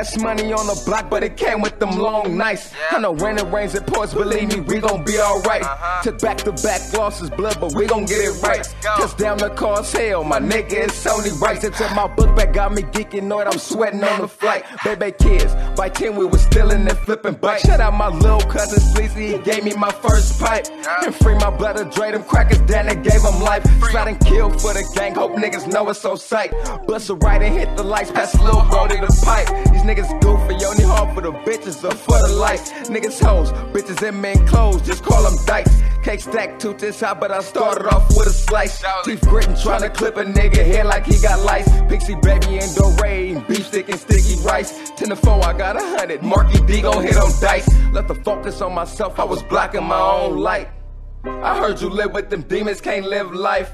Cash money on the block, but it came with them long nights. I know when it rains it pours, believe me, we gon' be alright. Took back-to-back losses, blood, but we gon' get it right. Touchdown the cause hell, my nigga, it's only right. Until my book back got me geeking, know it, I'm sweating on the flight. Baby kids, by 10 we was stealing and flipping bikes. Shout out my little cousin Sleazy, he gave me my first pipe. And free my brother Dre, them crackers down and gave him life. Slide and kill for the gang, hope niggas know it's so sight. Bust a right and hit the lights, pass a little bro to the pipe. These niggas goofy, only hard for the bitches or for the lights. Niggas hoes, bitches in men clothes, just call them dykes. Cake stacked tooth this high, but I started off with a slice. Teeth gritting, trying to clip a nigga head like he got lice. Pixie baby and Doreen, and beef stick and sticky rice. 10 to 4, I got 100, Marky D gon' hit on dice. Left the focus on myself, I was blocking my own light. I heard you live with them demons, can't live life.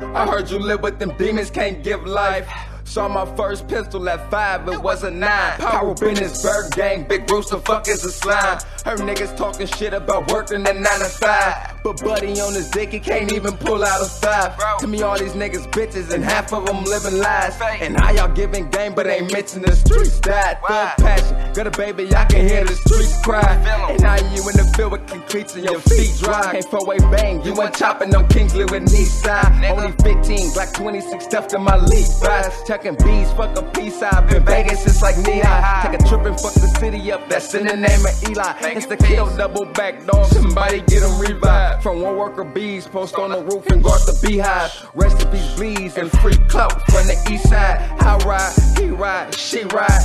I heard you live with them demons, can't give life. Saw my first pistol at 5, it was a 9. Power business, bird gang, big rooster, fuck is a slime. Her niggas talking shit about working the 9 to 5. But buddy on his dick, he can't even pull out a 5. To me all these niggas bitches and half of them living lies. And how y'all giving game but ain't mention the streets died. Thug passion, got a baby, I can hear the streets cry. And now you in the field with concretes and your feet dry. Ain't 4-way bang, you ain't chopping on Kingsley with Nissan. Only 15, like 26 stuffed in my Levi's. Chucking bees, fuck a peace. I've been Vegas, it's like knee-high. Take a trip and fuck the city up, that's in the name of Eli. It's the kill, double back dog, somebody get him revived. From one worker bees, post on the roof and guard the beehive. Recipes, bleeds, and free clout from the east side. I ride, he ride, she ride.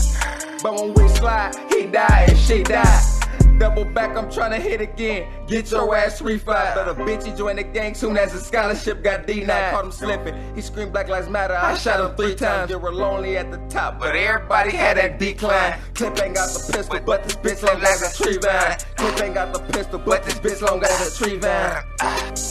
But when we slide, he die and she die. Double back, I'm tryna hit again, get your ass refied. But a bitch, he joined the gang soon as his scholarship got denied. I caught him slipping, he screamed Black Lives Matter, I shot him 3 times. You were lonely at the top, but everybody had that decline. Clip ain't got the pistol, but this bitch long as a tree vine. Clip ain't got the pistol, but this bitch long as a tree vine.